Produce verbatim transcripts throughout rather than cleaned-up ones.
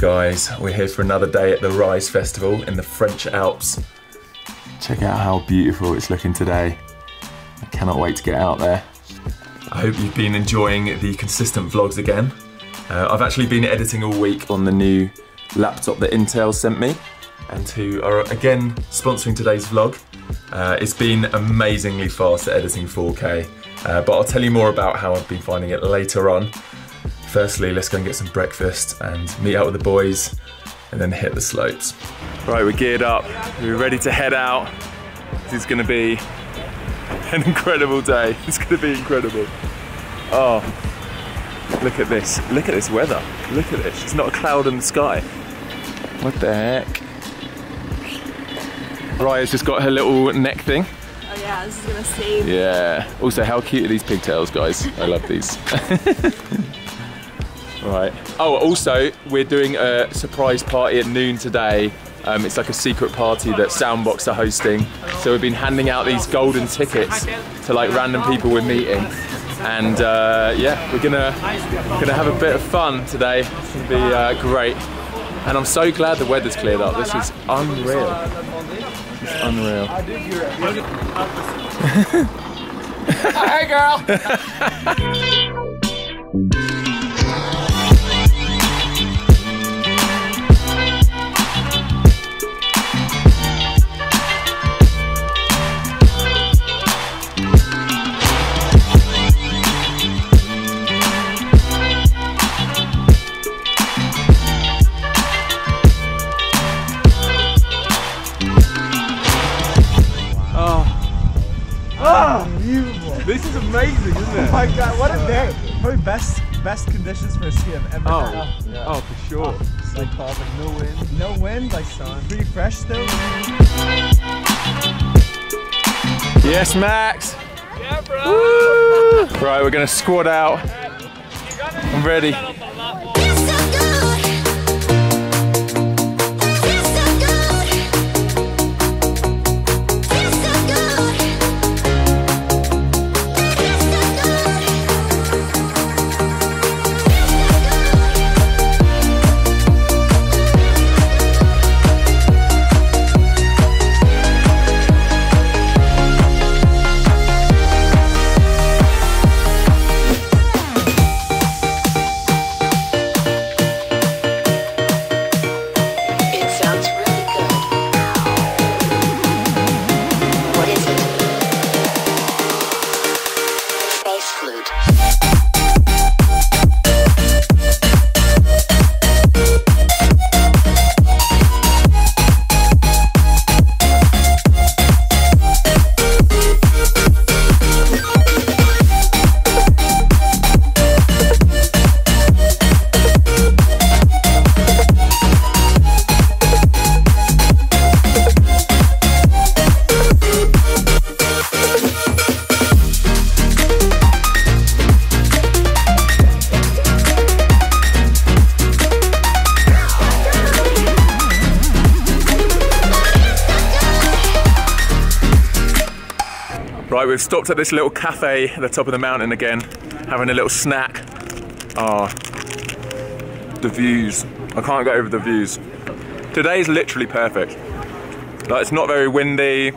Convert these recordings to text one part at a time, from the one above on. guys, we're here for another day at the RISE Festival in the French Alps. Check out how beautiful it's looking today. I cannot wait to get out there. I hope you've been enjoying the consistent vlogs again. Uh, I've actually been editing all week on the new laptop that Intel sent me, and who are again sponsoring today's vlog. Uh, it's been amazingly fast at editing four K, uh, but I'll tell you more about how I've been finding it later on. Firstly, let's go and get some breakfast and meet up with the boys and then hit the slopes. Right, we're geared up, we're ready to head out. This is gonna be an incredible day. It's gonna be incredible. Oh, look at this, look at this weather. Look at this, it's not a cloud in the sky. What the heck? Raya's just got her little neck thing. Oh yeah, I was just gonna save. Yeah. Also, how cute are these pigtails, guys? I love these. Right. Oh, also, we're doing a surprise party at noon today. Um, it's like a secret party that Soundboks are hosting. So we've been handing out these golden tickets to like random people we're meeting. And uh, yeah, we're gonna, gonna have a bit of fun today. It's gonna be uh, great. And I'm so glad the weather's cleared up. This is unreal. It's unreal. Hey, girl! This is amazing, isn't it? Oh my god, what a day! Probably best best conditions for a ski I've ever had. Oh, yeah. Oh, for sure. It's like perfect, no wind. No wind, like sun. Pretty fresh still. Yes, Max! Yeah, bro! Woo! Right, we're gonna squad out. I'm ready. Right, we've stopped at this little cafe at the top of the mountain again, having a little snack. Ah, oh, the views. I can't get over the views. Today is literally perfect. Like, it's not very windy,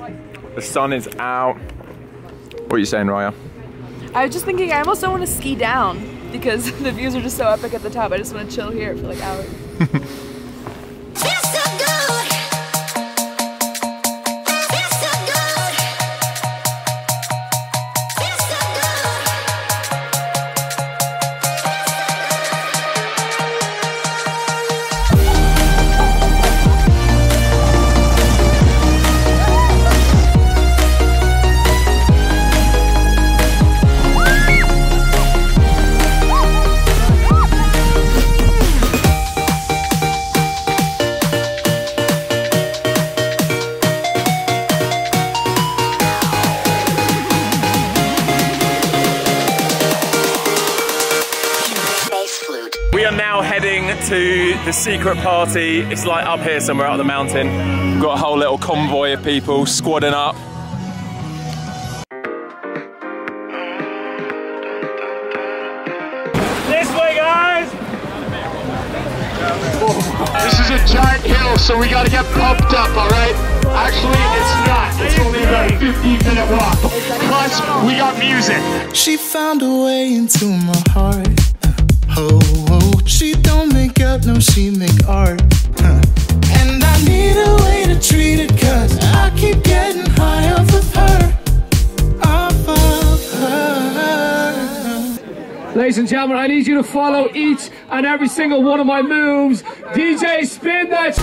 the sun is out. What are you saying, Raya? I was just thinking, I almost don't want to ski down because the views are just so epic at the top. I just want to chill here for like hours. To the secret party. It's like up here somewhere up the mountain. We've got a whole little convoy of people squadding up. This way, guys! This is a giant hill, so we gotta get pumped up, all right? Actually, it's not. It's only about a fifteen minute walk. Plus, we got music. She found a way into my heart. Oh, oh. She don't make up, no, she make art. Huh. And I need a way to treat it, cause I keep getting high off of her. Off of her. Ladies and gentlemen, I need you to follow each and every single one of my moves. D J, spin that.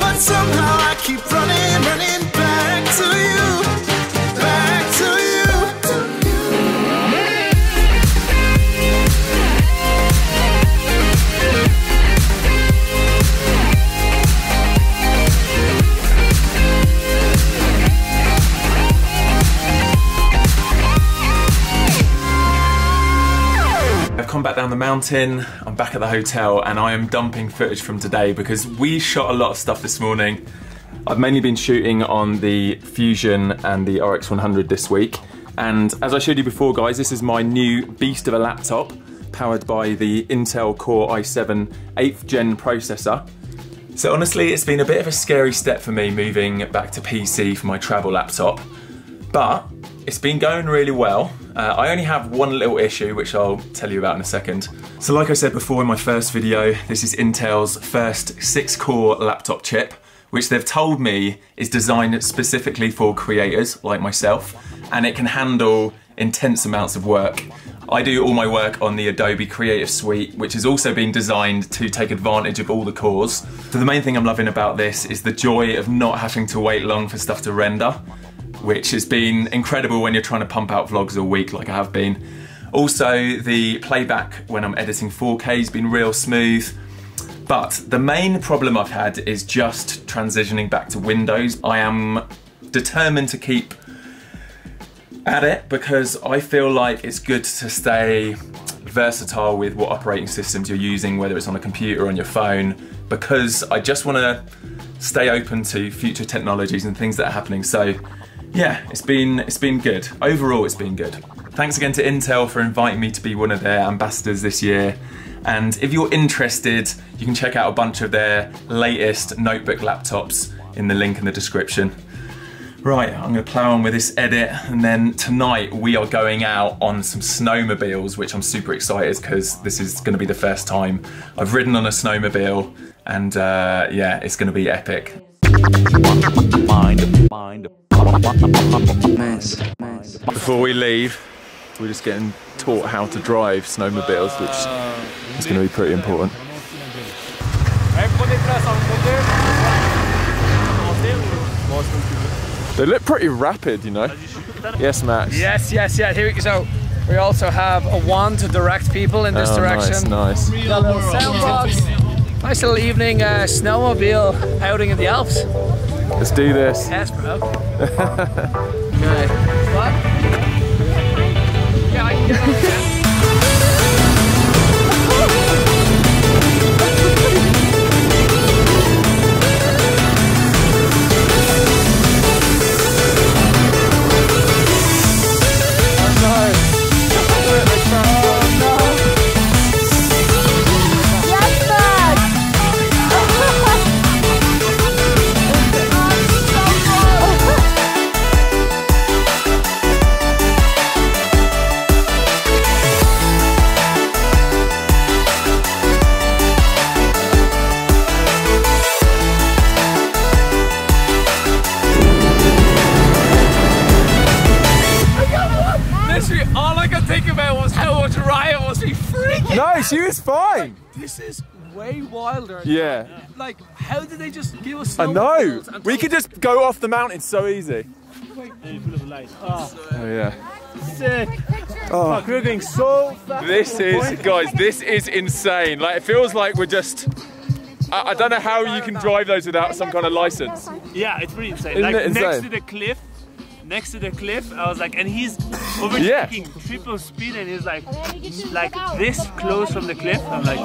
But somehow I keep running, running back to you. Back to you. Come back down the mountain, I'm back at the hotel and I am dumping footage from today because we shot a lot of stuff this morning. I've mainly been shooting on the Fusion and the R X one hundred this week, and as I showed you before guys, this is my new beast of a laptop powered by the Intel Core i seven eighth gen processor. So honestly it's been a bit of a scary step for me moving back to P C for my travel laptop, but it's been going really well. Uh, I only have one little issue, which I'll tell you about in a second. So like I said before in my first video, this is Intel's first six core laptop chip, which they've told me is designed specifically for creators like myself, and it can handle intense amounts of work. I do all my work on the Adobe Creative Suite, which has also been designed to take advantage of all the cores. So the main thing I'm loving about this is the joy of not having to wait long for stuff to render, which has been incredible when you're trying to pump out vlogs all week like I have been. Also, the playback when I'm editing four K has been real smooth. But the main problem I've had is just transitioning back to Windows. I am determined to keep at it because I feel like it's good to stay versatile with what operating systems you're using, whether it's on a computer or on your phone, because I just want to stay open to future technologies and things that are happening. So yeah, it's been, it's been good. Overall, it's been good. Thanks again to Intel for inviting me to be one of their ambassadors this year. And if you're interested, you can check out a bunch of their latest notebook laptops in the link in the description. Right, I'm gonna plow on with this edit, and then tonight we are going out on some snowmobiles, which I'm super excited because this is gonna be the first time I've ridden on a snowmobile, and uh, yeah, it's gonna be epic. Mind, mind. Before we leave, we're just getting taught how to drive snowmobiles, which is going to be pretty important. They look pretty rapid, you know. Yes, Max. Yes, yes, yes. Here we go. We also have a wand to direct people in this oh, direction. Nice, nice. Got little soundboks. Nice little evening uh, snowmobile outing in the Alps. Let's do this. Yes, bro. Okay. What? Yeah, I can get it. She was fine. Like, this is way wilder. Yeah. Now. Like, how did they just give us? I know. We could just go off the mountain so easy. Wait. Oh. Oh yeah. Sick. Oh, like, we're going so fast. This is, guys, this is insane. Like, it feels like we're just. I, I don't know how you can drive those without some kind of license. Yeah, it's pretty insane. Isn't like it insane? Next to the cliff. Next to the cliff, I was like, and he's overtaking yeah. triple speed, and he's like, like this close from the cliff. I'm like,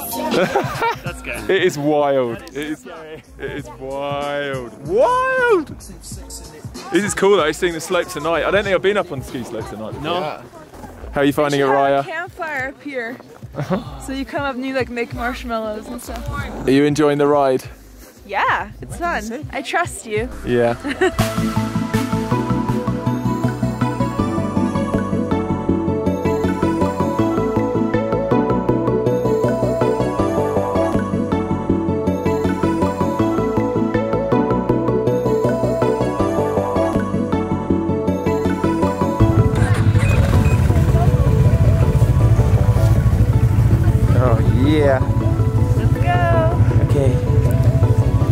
that's good. It is wild. It is, it is wild. Wild! This is cool though, seeing the slopes at night. I don't think I've been up on ski slopes at night before. No. How are you finding it, Raya? There's a campfire up here. So you come up and you like make marshmallows and stuff. Are you enjoying the ride? Yeah, it's fun. I trust you. Yeah.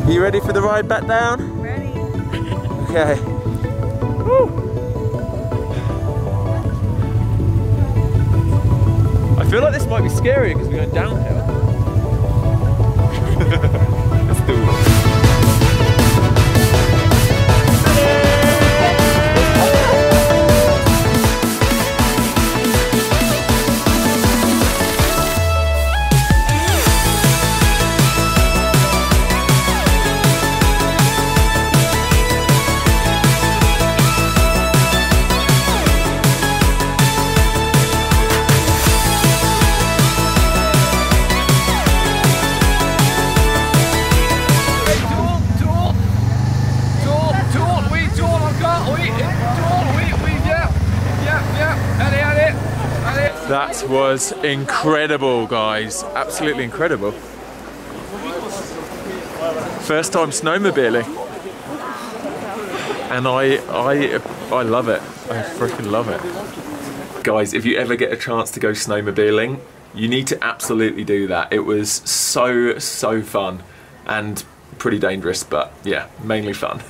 You ready for the ride back down? Ready. Okay. Woo. I feel like this might be scary because we're going downhill. Let's do it. That was incredible, guys. Absolutely incredible. First time snowmobiling. And I I I love it. I freaking love it. Guys, if you ever get a chance to go snowmobiling, you need to absolutely do that. It was so so fun and pretty dangerous, but yeah, mainly fun.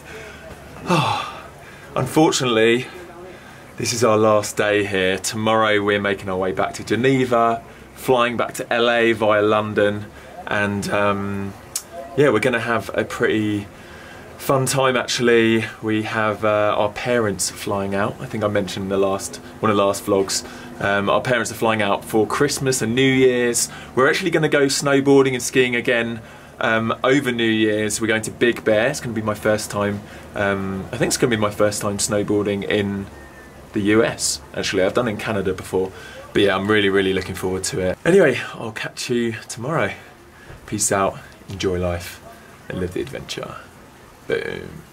Unfortunately, this is our last day here. Tomorrow we're making our way back to Geneva, flying back to L A via London, and um, yeah, we're gonna have a pretty fun time actually. We have uh, our parents flying out. I think I mentioned in the last, one of the last vlogs, um, our parents are flying out for Christmas and New Year's. We're actually gonna go snowboarding and skiing again um, over New Year's. We're going to Big Bear. It's gonna be my first time, um, I think it's gonna be my first time snowboarding in the U S actually. I've done it in Canada before, but yeah, I'm really really looking forward to it. Anyway, I'll catch you tomorrow. Peace out, enjoy life and live the adventure. Boom.